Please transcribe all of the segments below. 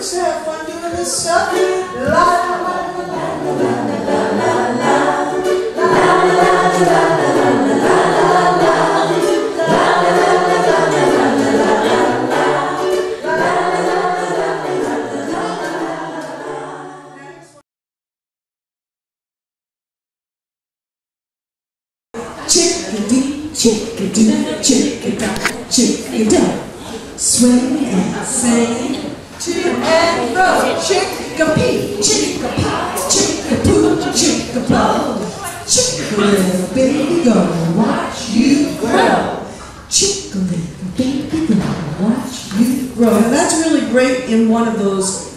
Just have fun doing this stuff. Check it out. Swing and sing to and fro. Chick-a-pee, chick-a-pop, chick-a-poo, chick-a-blow. Chick-a-little baby girl, watch you grow. Chick-a-little baby girl, watch you grow. Now that's really great in one of those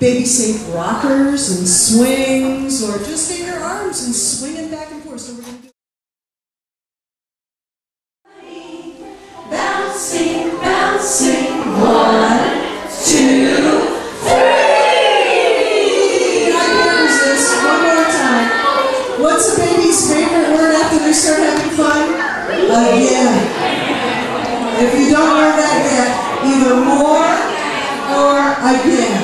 baby-safe rockers and swings, or just in your arms and swinging back and forth. So we're going to do bouncing, bouncing. 1, 2, 3! I can use this one more time. What's a baby's favorite word after they start having fun? Again. If you don't learn that yet, either more or again.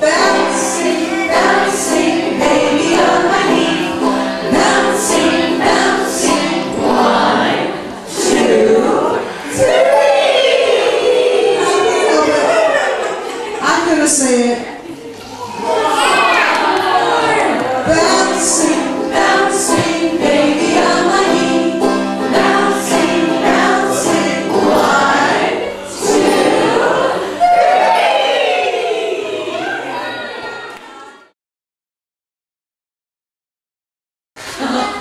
Bouncing, bouncing, baby on my knee. Bouncing, bouncing, 1, 2, 3! Say it. Bouncing, bouncing, baby on my knee. Bouncing, bouncing, 1, 2, 3.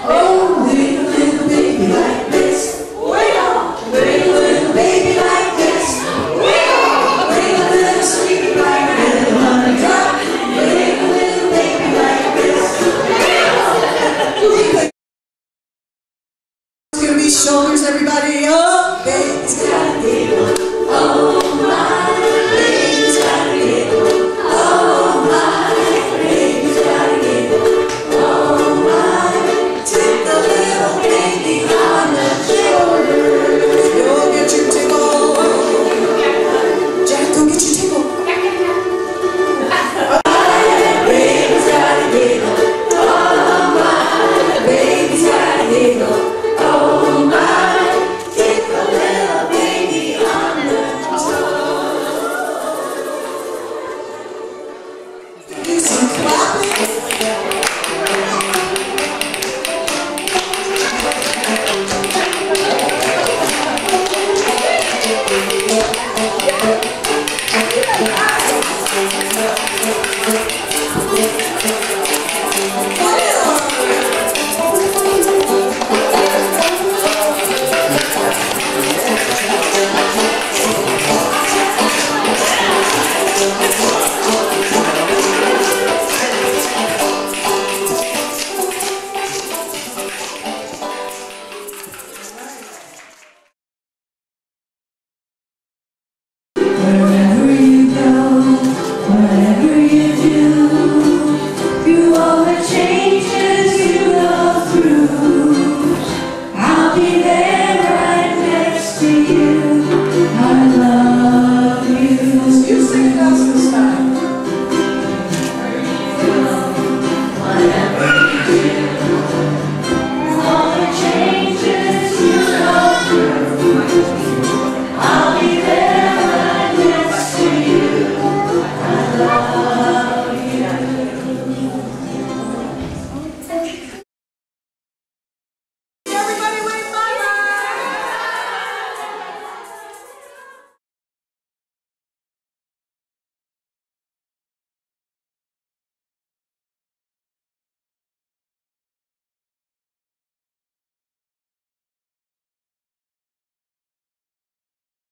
Oh, little baby like this. Way off. Little baby like this. Way off. Little sweetie like this. Shoulders, everybody up. Baby's got giggle. Oh my, baby's got giggle. Oh my, baby's got giggle. Oh my, tip the little baby on the shoulders. Go get your tickle. Jack, go get your tickle. Oh my, baby's got giggle. Oh my, baby's got giggle. Thank you.